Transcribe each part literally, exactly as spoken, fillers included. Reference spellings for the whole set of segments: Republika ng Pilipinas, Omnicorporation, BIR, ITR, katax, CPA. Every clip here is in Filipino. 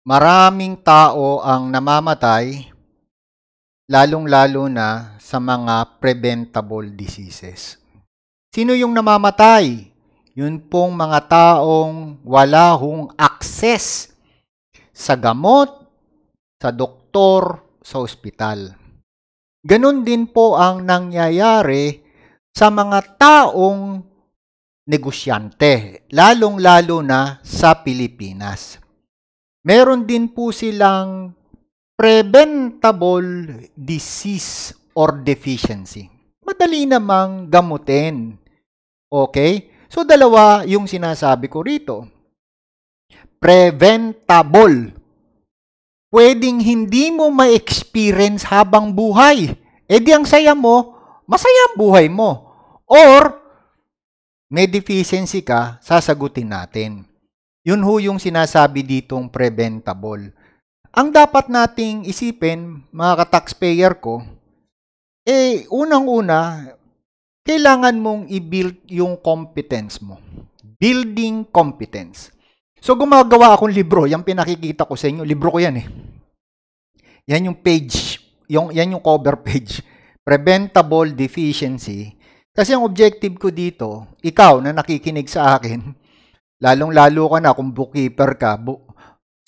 Maraming tao ang namamatay, lalong-lalo na sa mga preventable diseases. Sino yung namamatay? Yun pong mga taong wala hong access sa gamot, sa doktor, sa ospital. Ganon din po ang nangyayari sa mga taong negosyante, lalong-lalo na sa Pilipinas. Meron din po silang preventable disease or deficiency. Madali namang gamutin. Okay? So, dalawa yung sinasabi ko rito. Preventable. Pwedeng hindi mo ma-experience habang buhay. E di ang saya mo, masaya ang buhay mo. Or, may deficiency ka, sasagutin natin. Yun ho yung sinasabi ditong preventable. Ang dapat nating isipin, mga ka-taxpayer ko, eh, unang-una, kailangan mong i-build yung competence mo. Building competence. So, gumagawa akong libro. Yan pinakikita ko sa inyo. Libro ko yan eh. Yan yung page. Yung, yan yung cover page. Preventable deficiency. Kasi ang objective ko dito, ikaw na nakikinig sa akin, lalong-lalo ka na kung bookkeeper ka,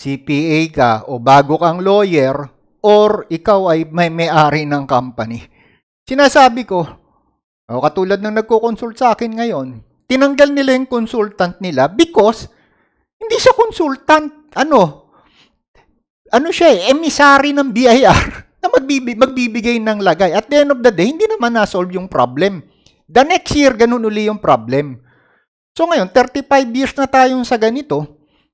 C P A ka, o bago kang lawyer, or ikaw ay may may-ari ng company. Sinasabi ko, o katulad ng nagko-consult sa akin ngayon, tinanggal nila yung consultant nila because hindi siya consultant. Ano? Ano siya eh? Emissary ng B I R na magbibigay ng lagay. At the end of the day, hindi naman na-solve yung problem. The next year, ganun uli yung problem. So ngayon, thirty-five years na tayong sa ganito.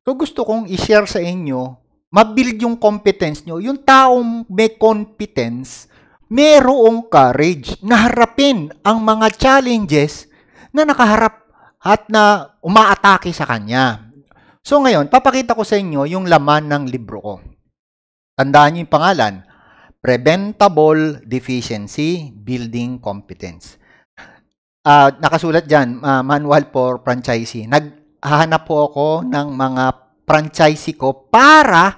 So gusto kong i-share sa inyo, mabuild yung competence nyo. Yung taong may competence, merong courage na harapin ang mga challenges na nakaharap at na umaatake sa kanya. So ngayon, papakita ko sa inyo yung laman ng libro ko. Tandaan nyo yung pangalan, Preventable Deficiency Building Competence. Uh, nakasulat dyan, uh, manual for franchisee. Naghahanap po ako ng mga franchisee ko para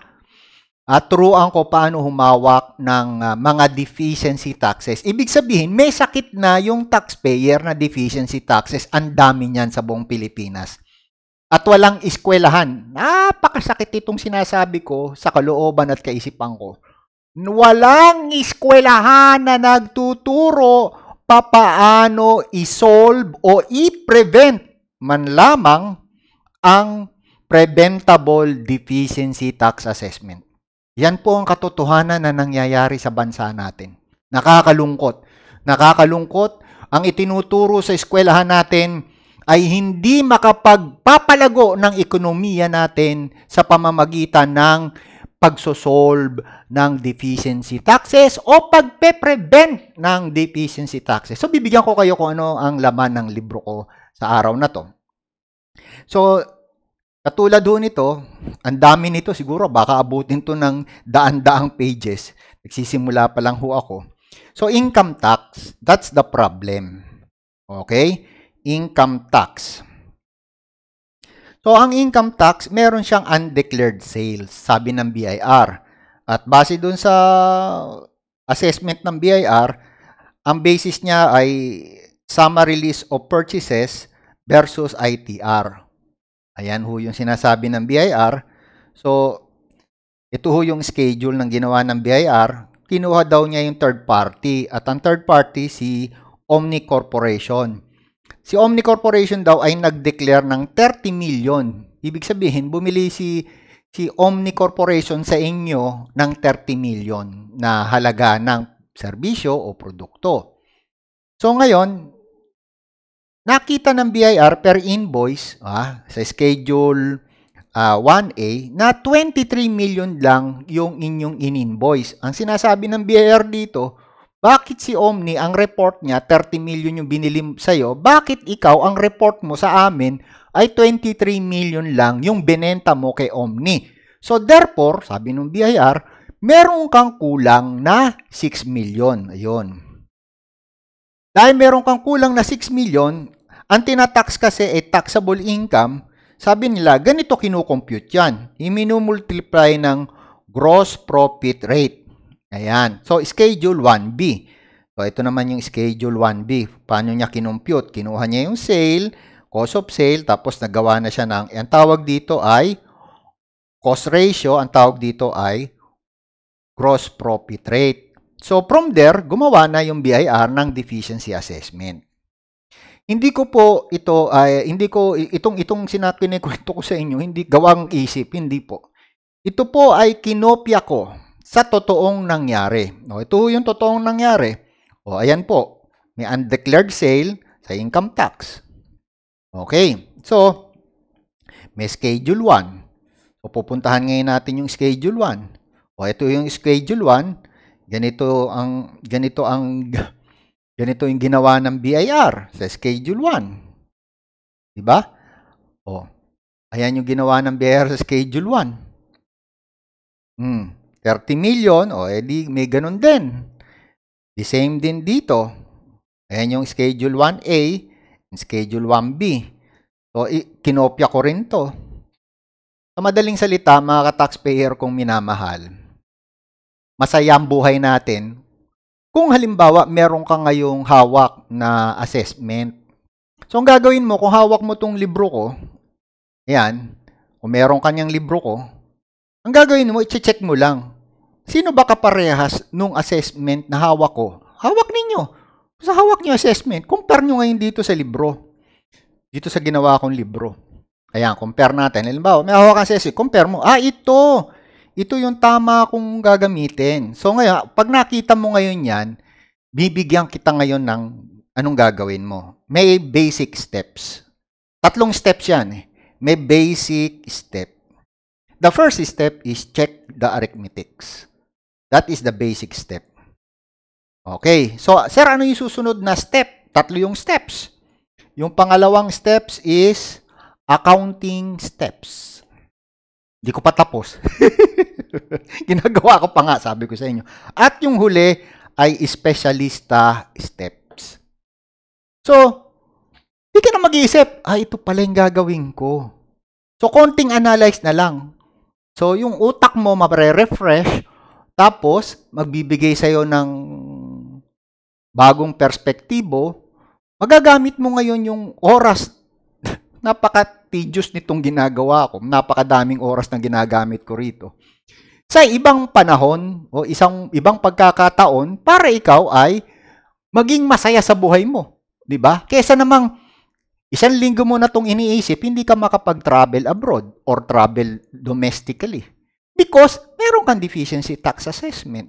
uh, turuan ko paano humawak ng uh, mga deficiency taxes. Ibig sabihin, may sakit na yung taxpayer na deficiency taxes. Ang dami niyan sa buong Pilipinas. At walang eskwelahan. Napakasakit itong sinasabi ko sa kalooban at kaisipan ko. Walang eskwelahan na nagtuturo papaano isolve o i-prevent man lamang ang preventable deficiency tax assessment. Yan po ang katotohanan na nangyayari sa bansa natin. Nakakalungkot. Nakakalungkot. Ang itinuturo sa eskwelahan natin ay hindi makapagpapalago ng ekonomiya natin sa pamamagitan ng pagsosolve ng deficiency taxes o pagpe-prevent ng deficiency taxes. So, bibigyan ko kayo kung ano ang laman ng libro ko sa araw na to. So, katulad ho nito, ang dami nito siguro, baka abutin to ng daan-daang pages. Nagsisimula pa lang ho ako. So, income tax, that's the problem. Okay? Income tax. So, ang income tax, meron siyang undeclared sales, sabi ng B I R. At base dun sa assessment ng B I R, ang basis niya ay summary list of purchases versus I T R. Ayan ho yung sinasabi ng B I R. So, ito ho yung schedule ng ginawa ng B I R. Kinuha daw niya yung third party. At ang third party, si Omnicorporation. Si Omnicorporation daw ay nag-declare ng thirty million. Ibig sabihin, bumili si, si Omnicorporation sa inyo ng thirty million na halaga ng serbisyo o produkto. So ngayon, nakita ng B I R per invoice ah, sa schedule uh, one A na twenty-three million lang yung inyong in-invoice. Ang sinasabi ng B I R dito, bakit si Omni, ang report niya, thirty million yung binili sa'yo, bakit ikaw, ang report mo sa amin, ay twenty-three million lang yung binenta mo kay Omni? So, therefore, sabi ng B I R, meron kang kulang na six million. Ayun. Dahil meron kang kulang na six million, ang tinatax kasi ay taxable income, Sabi nila, ganito kinukompute yan. Iminumultiply ng gross profit rate. Ayan. So, schedule one B. So, ito naman yung schedule one B. Paano niya kinompute? Kinuha niya yung sale, cost of sale, tapos nagawa na siya ng, ang tawag dito ay cost ratio, ang tawag dito ay gross profit rate. So, from there, gumawa na yung B I R ng deficiency assessment. Hindi ko po ito ay uh, hindi ko itong itong sinakinekwento ko sa inyo, hindi gawang isip, hindi po. Ito po ay kinopya ko sa totoong nangyari. No, ito yung totoong nangyari. O ayan po, may undeclared sale sa income tax. Okay. So, may schedule one. So pupuntahan ngayon natin yung schedule one. O ito yung schedule one. Ganito ang ganito ang ganito yung ginawa ng B I R sa Schedule one. Diba? O. Ayan yung ginawa ng B I R sa Schedule one. Hmm. thirty million. O, edi may ganun din. The same din dito. Ayan yung Schedule one A and Schedule one B. So, kinopya ko rin to. Sa madaling salita, mga ka-taxpayer kong minamahal, masaya ang buhay natin. Kung halimbawa, meron ka ngayong hawak na assessment. So, ang gagawin mo, kung hawak mo tong libro ko, ayan, kung meron ka niyang libro ko, ang gagawin mo, i-check mo lang. Sino ba kaparehas nung assessment na hawak ko? Hawak ninyo. Sa hawak niyo assessment, compare nyo ngayon dito sa libro. Dito sa ginawa kong libro. Ayan, compare natin. Halimbawa, may hawak kang assessment, compare mo. Ah, ito! Ito yung tama kung gagamitin. So ngayon, pag nakita mo ngayon yan, bibigyan kita ngayon ng anong gagawin mo. May basic steps. Tatlong steps yan. May basic step. The first step is check the arithmetics. That is the basic step. Okay. So, sir, ano yung susunod na step? Tatlo yung steps. Yung pangalawang steps is accounting steps. Hindi ko pa tapos. Ginagawa ko pa nga, sabi ko sa inyo. At yung huli ay specialista steps. So, hindi ka na mag-iisip, ah, ito pala yung gagawin ko. So, konting analyze na lang. So, yung utak mo mapre-refresh, tapos magbibigay sa'yo ng bagong perspektibo. Magagamit mo ngayon yung oras. Napaka-tedious nitong ginagawa ko. Napakadaming oras na ginagamit ko rito. Sa ibang panahon o isang ibang pagkakataon, para ikaw ay maging masaya sa buhay mo. Diba? Kesa namang isang linggo mo na itong iniisip, hindi ka makapag-travel abroad or travel domestically. Because meron kang deficiency tax assessment.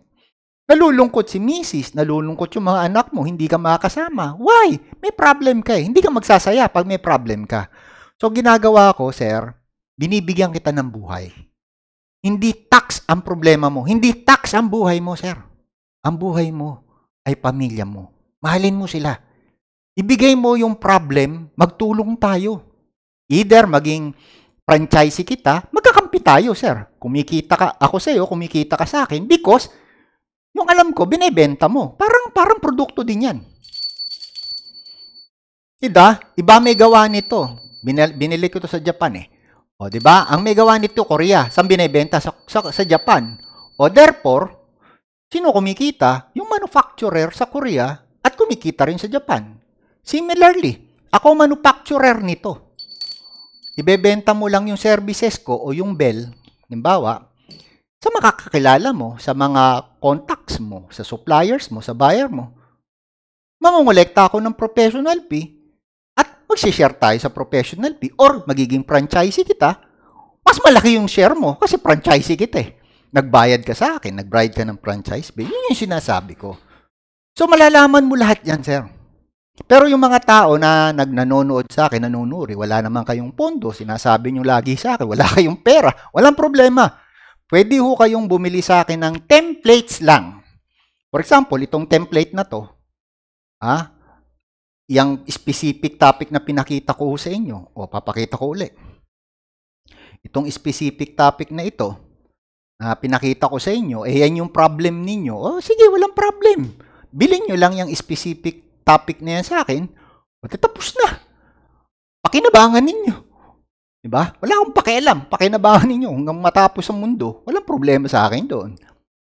Nalulungkot si misis, nalulungkot yung mga anak mo, hindi ka makakasama. Why? May problem ka eh. Hindi ka magsasaya pag may problem ka. So, ginagawa ko, sir, binibigyan kita ng buhay. Hindi tax ang problema mo. Hindi tax ang buhay mo, sir. Ang buhay mo ay pamilya mo. Mahalin mo sila. Ibigay mo yung problem, magtulong tayo. Either maging franchisee kita, magkakampi tayo, sir. Kumikita ka, ako sa'yo, kumikita ka sa akin because yung alam ko, binibenta mo. Parang, parang produkto din yan. Ida, iba may gawa nito. Binil, binili ko to sa Japan eh. O, diba? Ang may gawa nito, Korea. Saan binibenta? Sa, sa, sa Japan. O, therefore, sino kumikita? Yung manufacturer sa Korea at kumikita rin sa Japan. Similarly, ako manufacturer nito. Ibebenta mo lang yung services ko o yung bell. Halimbawa, sa makakakilala mo, sa mga contacts mo, sa suppliers mo, sa buyer mo, mangungulekta ako ng professional fee at magsishare tayo sa professional fee or magiging franchisee kita, mas malaki yung share mo kasi franchisee kita eh. Nagbayad ka sa akin, nagbayad ka ng franchise fee. Yun yung sinasabi ko. So, malalaman mo lahat yan, sir. Pero yung mga tao na nagnanonood sa akin, nanunuri, wala naman kayong pondo, sinasabi nyo lagi sa akin, wala kayong pera, walang problema. Pwede ho kayong bumili sa akin ng templates lang. For example, itong template na to, ah, yung specific topic na pinakita ko sa inyo, o papakita ko ulit. Itong specific topic na ito, na pinakita ko sa inyo, eh yan yung problem ninyo. O oh, sige, walang problem. Bilhin nyo lang yung specific topic na yan sa akin, o tapos na. Pakinabangan ninyo. Diba? Wala akong pakialam. Pakinabahan ninyo hanggang matapos ang mundo. Walang problema sa akin doon.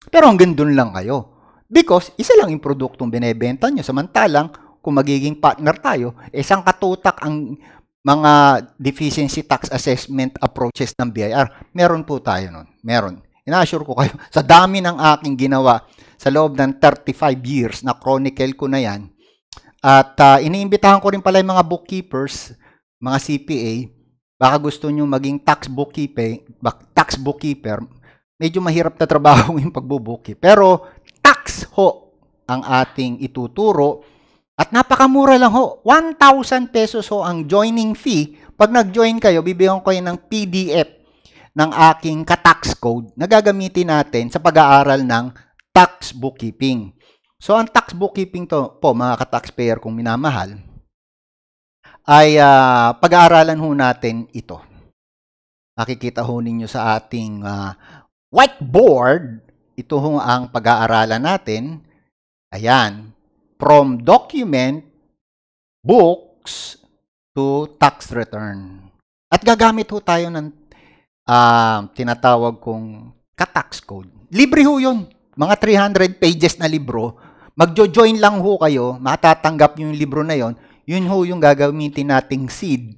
Pero hanggang doon lang kayo. Because, isa lang yung produktong binebenta nyo. Samantalang, kung magiging partner tayo, eh, isang katutak ang mga deficiency tax assessment approaches ng B I R. Meron po tayo nun. Meron. Ina-assure ko kayo. Sa dami ng aking ginawa sa loob ng thirty-five years na chronicle ko na yan. At uh, iniimbitahan ko rin pala yung mga bookkeepers, mga C P A, baka gusto nyo maging tax bookkeeper, tax bookkeeper, medyo mahirap na trabaho yung pagbubookkeep. Pero tax ho ang ating ituturo at napakamura lang ho. one thousand pesos ho ang joining fee. Pag nag-join kayo, bibigyan ko kayo ng P D F ng aking ka-tax code na gagamitin natin sa pag-aaral ng tax bookkeeping. So ang tax bookkeeping to po mga ka-taxpayer kung minamahal, ay uh, pag-aaralan ho natin ito. Makikita ho ninyo sa ating uh, whiteboard, ito ho ang pag-aaralan natin. Ayan, from document, books, to tax return. At gagamit ho tayo ng uh, tinatawag kong ka-tax code. Libre ho yun, mga three hundred pages na libro. Magjo-join lang ho kayo, matatanggap nyo yung libro na yon. Yun ho yung gagamitin nating seed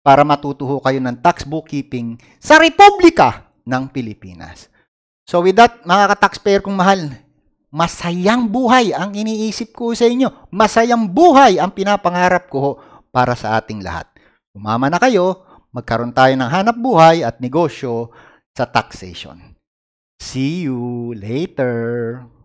para matuto ho kayo ng tax bookkeeping sa Republika ng Pilipinas. So with that, mga ka-taxpayer kong mahal, masayang buhay ang iniisip ko sa inyo. Masayang buhay ang pinapangarap ko ho para sa ating lahat. Umama na kayo, magkaroon tayo ng hanap buhay at negosyo sa taxation. See you later!